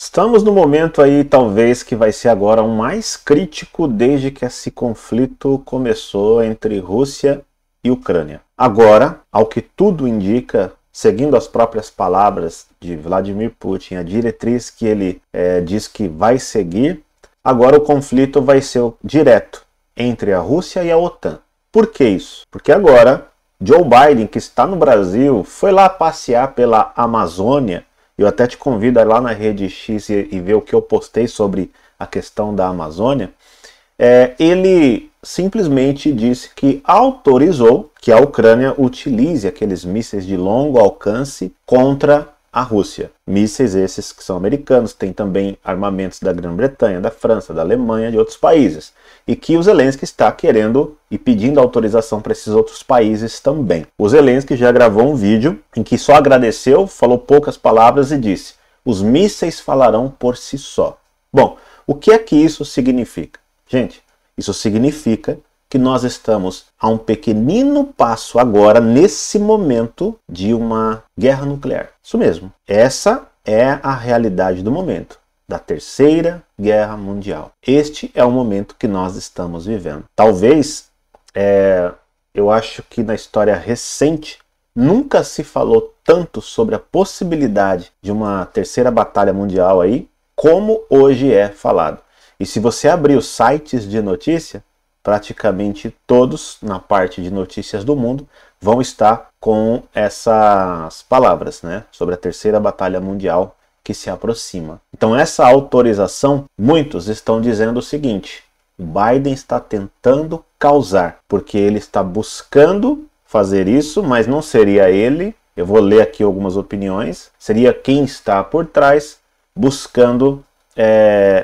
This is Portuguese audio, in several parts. Estamos no momento aí, talvez, que vai ser agora o mais crítico desde que esse conflito começou entre Rússia e Ucrânia. Agora, ao que tudo indica, seguindo as próprias palavras de Vladimir Putin, a diretriz que ele diz que vai seguir, agora o conflito vai ser direto entre a Rússia e a OTAN. Por que isso? Porque agora Joe Biden, que está no Brasil, foi lá passear pela Amazônia. Eu até te convido a ir lá na rede X e ver o que eu postei sobre a questão da Amazônia. Ele simplesmente disse que autorizou que a Ucrânia utilize aqueles mísseis de longo alcance contra a Rússia. Mísseis esses que são americanos, tem também armamentos da Grã-Bretanha, da França, da Alemanha, de outros países. E que o Zelensky está querendo e pedindo autorização para esses outros países também. O Zelensky já gravou um vídeo em que só agradeceu, falou poucas palavras e disse: os mísseis falarão por si só. Bom, o que é que isso significa? Gente, isso significa que nós estamos a um pequenino passo agora, nesse momento, de uma guerra nuclear. Isso mesmo. Essa é a realidade do momento, da Terceira Guerra Mundial. Este é o momento que nós estamos vivendo. Talvez, eu acho que na história recente, nunca se falou tanto sobre a possibilidade de uma terceira batalha mundial aí, como hoje é falado. E se você abrir os sites de notícia, praticamente todos, na parte de notícias do mundo, vão estar com essas palavras, né, sobre a terceira batalha mundial que se aproxima. Então essa autorização, muitos estão dizendo o seguinte: o Biden está tentando causar, porque ele está buscando fazer isso, mas não seria ele, eu vou ler aqui algumas opiniões, seria quem está por trás buscando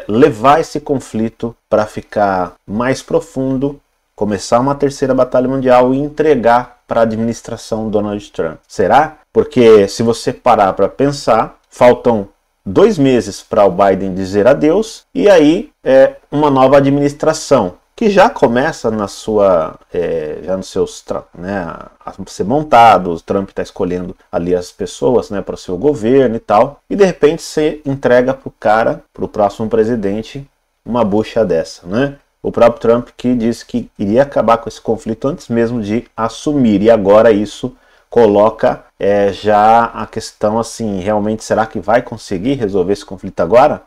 levar esse conflito para ficar mais profundo, começar uma terceira batalha mundial e entregar para a administração Donald Trump. Será? Porque se você parar para pensar, faltam 2 meses para o Biden dizer adeus e aí uma nova administração que já começa na sua, já nos seus, né, a ser montado. O Trump está escolhendo ali as pessoas, né, para o seu governo e tal, e de repente você entrega para o cara, para o próximo presidente, uma bucha dessa, né? O próprio Trump que disse que iria acabar com esse conflito antes mesmo de assumir, e agora isso coloca já a questão assim, realmente será que vai conseguir resolver esse conflito agora?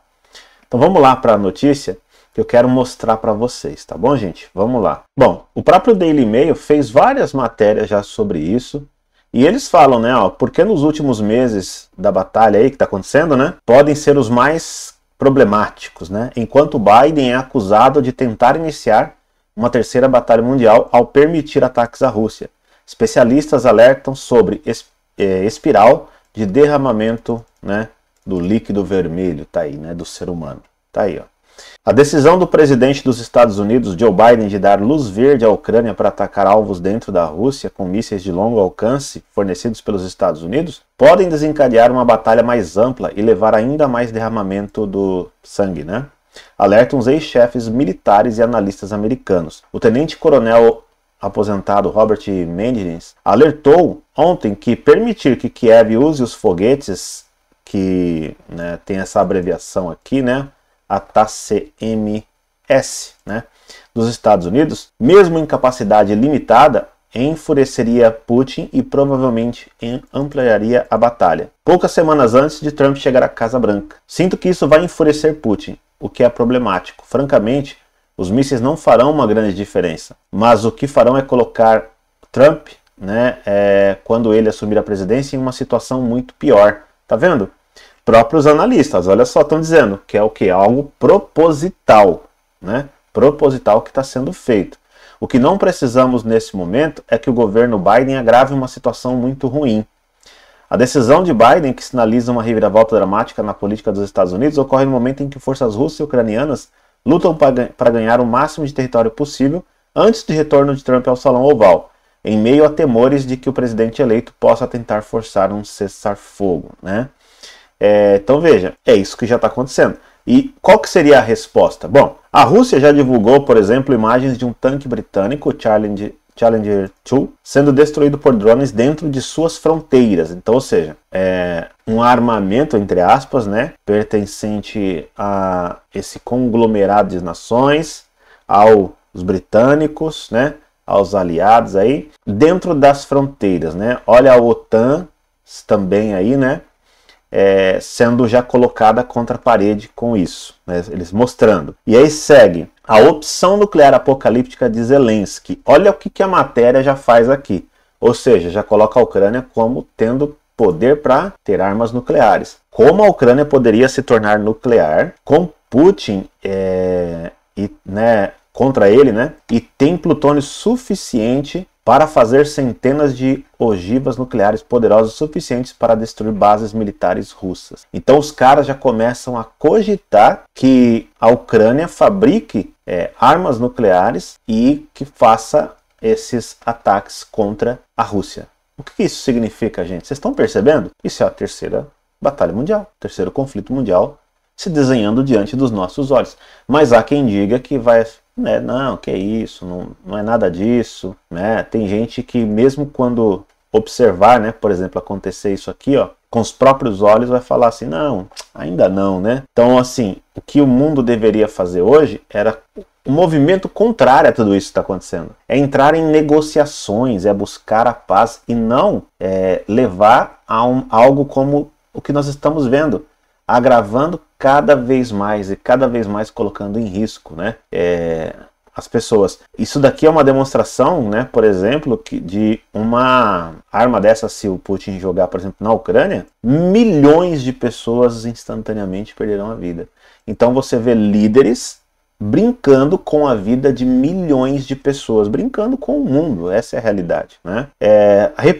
Então vamos lá para a notícia. Eu quero mostrar para vocês, tá bom, gente? Vamos lá. Bom, o próprio Daily Mail fez várias matérias já sobre isso. E eles falam, né, ó, porque nos últimos meses da batalha aí que tá acontecendo, né, podem ser os mais problemáticos, né? Enquanto Biden é acusado de tentar iniciar uma terceira batalha mundial ao permitir ataques à Rússia. Especialistas alertam sobre espiral de derramamento, né, do líquido vermelho, tá aí, né, do ser humano. Tá aí, ó. A decisão do presidente dos Estados Unidos, Joe Biden, de dar luz verde à Ucrânia para atacar alvos dentro da Rússia com mísseis de longo alcance fornecidos pelos Estados Unidos, podem desencadear uma batalha mais ampla e levar ainda mais derramamento do sangue, né? Alertam os ex-chefes militares e analistas americanos. O tenente-coronel aposentado Robert Mendes alertou ontem que permitir que Kiev use os foguetes, que, né, tem essa abreviação aqui, né, a TACMS, né, dos Estados Unidos, mesmo em capacidade limitada, enfureceria Putin e provavelmente ampliaria a batalha. Poucas semanas antes de Trump chegar à Casa Branca. Sinto que isso vai enfurecer Putin, o que é problemático. Francamente, os mísseis não farão uma grande diferença, mas o que farão é colocar Trump, né, quando ele assumir a presidência, em uma situação muito pior. Tá vendo? Próprios analistas, olha só, estão dizendo que é o que? Algo proposital, né? Proposital que está sendo feito. O que não precisamos nesse momento é que o governo Biden agrave uma situação muito ruim. A decisão de Biden, que sinaliza uma reviravolta dramática na política dos Estados Unidos, ocorre no momento em que forças russas e ucranianas lutam para ganhar o máximo de território possível antes do retorno de Trump ao Salão Oval, em meio a temores de que o presidente eleito possa tentar forçar um cessar-fogo, né? Então veja, é isso que já está acontecendo. E qual que seria a resposta? Bom, a Rússia já divulgou, por exemplo, imagens de um tanque britânico, o Challenger Challenger 2, sendo destruído por drones dentro de suas fronteiras. Então, ou seja, é um armamento, entre aspas, né, pertencente a esse conglomerado de nações, aos britânicos, né, aos aliados aí, dentro das fronteiras, né. Olha a OTAN também aí, né, sendo já colocada contra a parede com isso, né, eles mostrando. E aí segue a opção nuclear apocalíptica de Zelensky. Olha o que a matéria já faz aqui, ou seja, já coloca a Ucrânia como tendo poder para ter armas nucleares. Como a Ucrânia poderia se tornar nuclear com Putin contra ele, né? E tem plutônio suficiente para fazer centenas de ogivas nucleares poderosas suficientes para destruir bases militares russas. Então os caras já começam a cogitar que a Ucrânia fabrique armas nucleares e que faça esses ataques contra a Rússia. O que isso significa, gente? Vocês estão percebendo? Isso é a terceira batalha mundial, terceiro conflito mundial se desenhando diante dos nossos olhos. Mas há quem diga que vai... Não, que isso, não é nada disso, né? Tem gente que mesmo quando observar, né, por exemplo, acontecer isso aqui, ó, com os próprios olhos vai falar assim, não, ainda não, né? Então, assim, o que o mundo deveria fazer hoje era um movimento contrário a tudo isso que está acontecendo. É entrar em negociações, é buscar a paz e não levar a algo como o que nós estamos vendo, agravando cada vez mais e cada vez mais colocando em risco, né, as pessoas. Isso daqui é uma demonstração, né, por exemplo, que de uma arma dessa, se o Putin jogar, por exemplo, na Ucrânia, milhões de pessoas instantaneamente perderão a vida. Então você vê líderes brincando com a vida de milhões de pessoas, brincando com o mundo, essa é a realidade, né?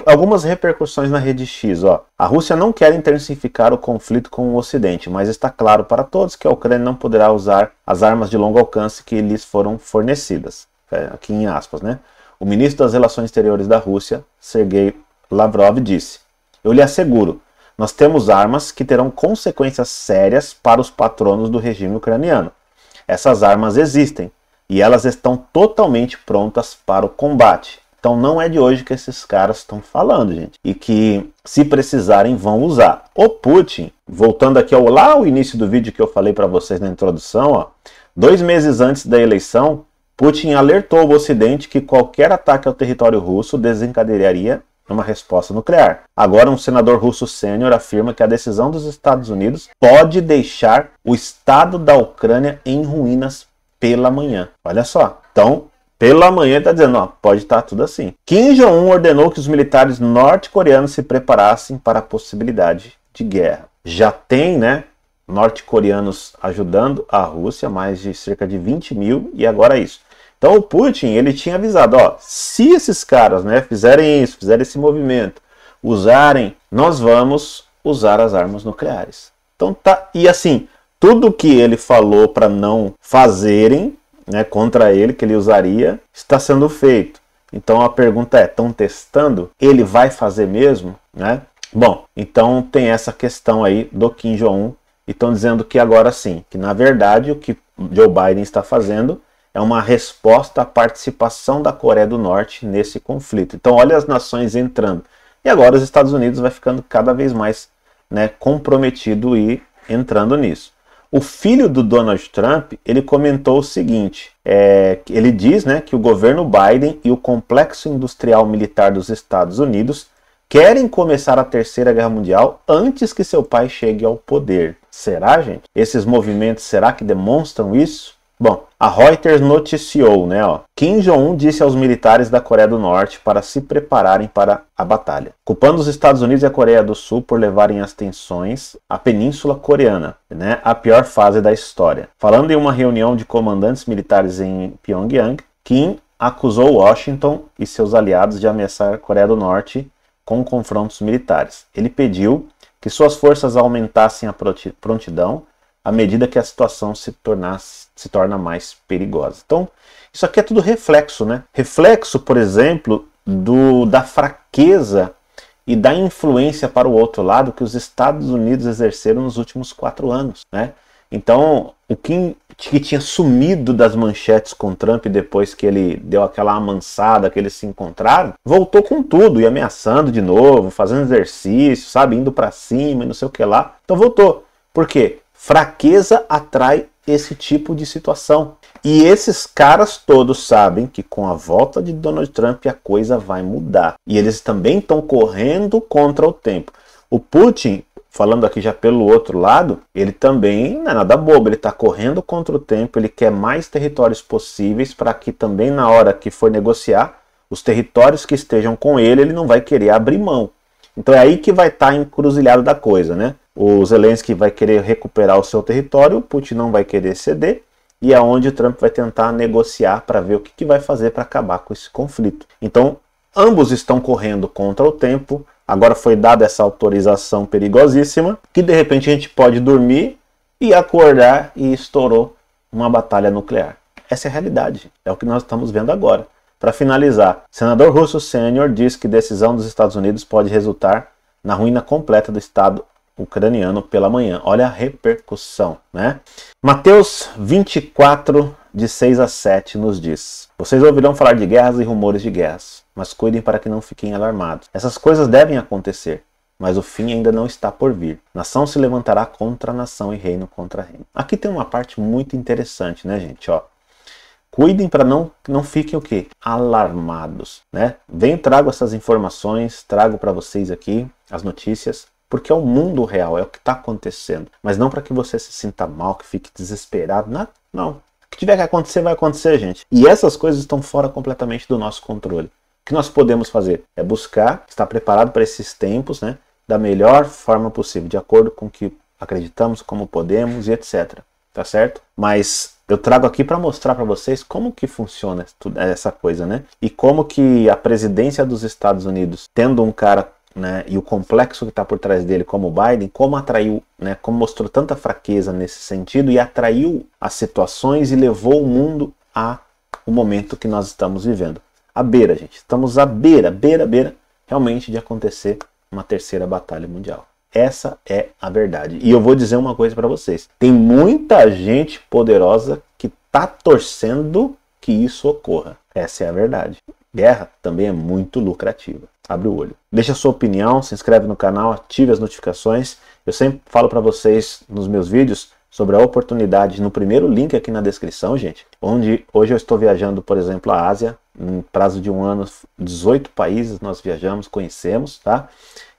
Algumas repercussões na rede X, ó. A Rússia não quer intensificar o conflito com o Ocidente, mas está claro para todos que a Ucrânia não poderá usar as armas de longo alcance que lhes foram fornecidas. Aqui em aspas, né? O ministro das Relações Exteriores da Rússia, Sergei Lavrov, disse: "Eu lhe asseguro, nós temos armas que terão consequências sérias para os patronos do regime ucraniano. Essas armas existem e elas estão totalmente prontas para o combate." Então não é de hoje que esses caras estão falando, gente. E que se precisarem vão usar. O Putin, voltando aqui ao início do vídeo que eu falei para vocês na introdução, ó, 2 meses antes da eleição, Putin alertou o Ocidente que qualquer ataque ao território russo desencadearia uma resposta nuclear. Agora, um senador russo sênior afirma que a decisão dos Estados Unidos pode deixar o estado da Ucrânia em ruínas pela manhã. Olha só. Então, pela manhã está dizendo, ó, pode estar tudo assim. Kim Jong-un ordenou que os militares norte-coreanos se preparassem para a possibilidade de guerra. Já tem, né, norte-coreanos ajudando a Rússia, mais de cerca de 20 mil, e agora é isso. Então o Putin, ele tinha avisado, ó, se esses caras, né, fizerem isso, fizerem esse movimento, usarem, nós vamos usar as armas nucleares. Então tá, e assim, tudo que ele falou para não fazerem, né, contra ele, que ele usaria, está sendo feito. Então a pergunta é, estão testando? Ele vai fazer mesmo, né? Bom, então tem essa questão aí do Kim Jong-un, e estão dizendo que agora sim, que na verdade o que Joe Biden está fazendo é uma resposta à participação da Coreia do Norte nesse conflito. Então olha as nações entrando. E agora os Estados Unidos vai ficando cada vez mais, né, comprometido e entrando nisso. O filho do Donald Trump, ele comentou o seguinte, ele diz, né, que o governo Biden e o complexo industrial militar dos Estados Unidos querem começar a Terceira Guerra Mundial antes que seu pai chegue ao poder. Será, gente? Esses movimentos, será que demonstram isso? Bom, a Reuters noticiou, né, ó, Kim Jong-un disse aos militares da Coreia do Norte para se prepararem para a batalha, culpando os Estados Unidos e a Coreia do Sul por levarem as tensões à Península Coreana, né, a pior fase da história. Falando em uma reunião de comandantes militares em Pyongyang, Kim acusou Washington e seus aliados de ameaçar a Coreia do Norte com confrontos militares. Ele pediu que suas forças aumentassem a prontidão à medida que a situação se torna mais perigosa. Então, isso aqui é tudo reflexo, né? Reflexo, por exemplo, da fraqueza e da influência para o outro lado que os Estados Unidos exerceram nos últimos 4 anos, né? Então, o Kim, que tinha sumido das manchetes com Trump depois que ele deu aquela amansada, que eles se encontraram, voltou com tudo, e ameaçando de novo, fazendo exercício, sabe, indo pra cima e não sei o que lá. Então voltou. Por quê? Fraqueza atrai esse tipo de situação. E esses caras todos sabem que com a volta de Donald Trump a coisa vai mudar. E eles também estão correndo contra o tempo. O Putin, falando aqui já pelo outro lado, ele também não é nada bobo, ele está correndo contra o tempo, ele quer mais territórios possíveis para que também na hora que for negociar, os territórios que estejam com ele, ele não vai querer abrir mão. Então é aí que vai estar encruzilhado da coisa, né? O Zelensky vai querer recuperar o seu território, o Putin não vai querer ceder, e é onde o Trump vai tentar negociar para ver o que vai fazer para acabar com esse conflito. Então, ambos estão correndo contra o tempo. Agora foi dada essa autorização perigosíssima, que de repente a gente pode dormir e acordar e estourou uma batalha nuclear. Essa é a realidade, é o que nós estamos vendo agora. Para finalizar, senador russo sênior diz que decisão dos Estados Unidos pode resultar na ruína completa do Estado ucraniano pela manhã. Olha a repercussão, né? Mateus 24, de 6 a 7 nos diz: vocês ouvirão falar de guerras e rumores de guerras, mas cuidem para que não fiquem alarmados. Essas coisas devem acontecer, mas o fim ainda não está por vir. Nação se levantará contra nação e reino contra reino. Aqui tem uma parte muito interessante, né, gente? Ó, cuidem para não fiquem o quê? Alarmados, né? Venho, trago essas informações, trago para vocês aqui as notícias, porque é o mundo real, é o que está acontecendo. Mas não para que você se sinta mal, que fique desesperado, não. O que tiver que acontecer, vai acontecer, gente. E essas coisas estão fora completamente do nosso controle. O que nós podemos fazer é buscar, estar preparado para esses tempos, né, da melhor forma possível, de acordo com o que acreditamos, como podemos e etc. Tá certo? Mas eu trago aqui para mostrar para vocês como que funciona essa coisa, né? E como que a presidência dos Estados Unidos, tendo um cara, né, e o complexo que está por trás dele, como o Biden, como atraiu, né, como mostrou tanta fraqueza nesse sentido e atraiu as situações e levou o mundo a o momento que nós estamos vivendo. À beira, gente. Estamos à beira, realmente, de acontecer uma terceira batalha mundial. Essa é a verdade. E eu vou dizer uma coisa para vocês. Tem muita gente poderosa que está torcendo que isso ocorra. Essa é a verdade. Guerra também é muito lucrativa. Abre o olho. Deixa a sua opinião, se inscreve no canal, ative as notificações. Eu sempre falo para vocês nos meus vídeos sobre a oportunidade no primeiro link aqui na descrição, gente. Onde hoje eu estou viajando, por exemplo, a Ásia. Em prazo de um ano, 18 países nós viajamos, conhecemos, tá?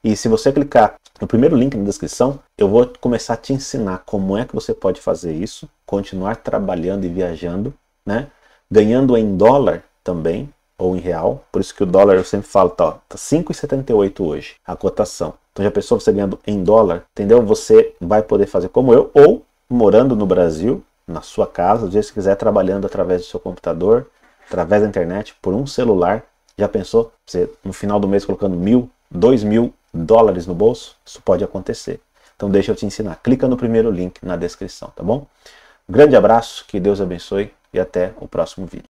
E se você clicar no primeiro link na descrição, eu vou começar a te ensinar como é que você pode fazer isso. Continuar trabalhando e viajando, né? Ganhando em dólar também, ou em real. Por isso que o dólar, eu sempre falo, tá 5,78 hoje a cotação. Então já pensou você ganhando em dólar, entendeu? Você vai poder fazer como eu, ou morando no Brasil, na sua casa, às vezes, se quiser, trabalhando através do seu computador, através da internet, por um celular. Já pensou você no final do mês colocando $1.000, $2.000 no bolso? Isso pode acontecer. Então deixa eu te ensinar. Clica no primeiro link na descrição, tá bom? Um grande abraço, que Deus abençoe e até o próximo vídeo.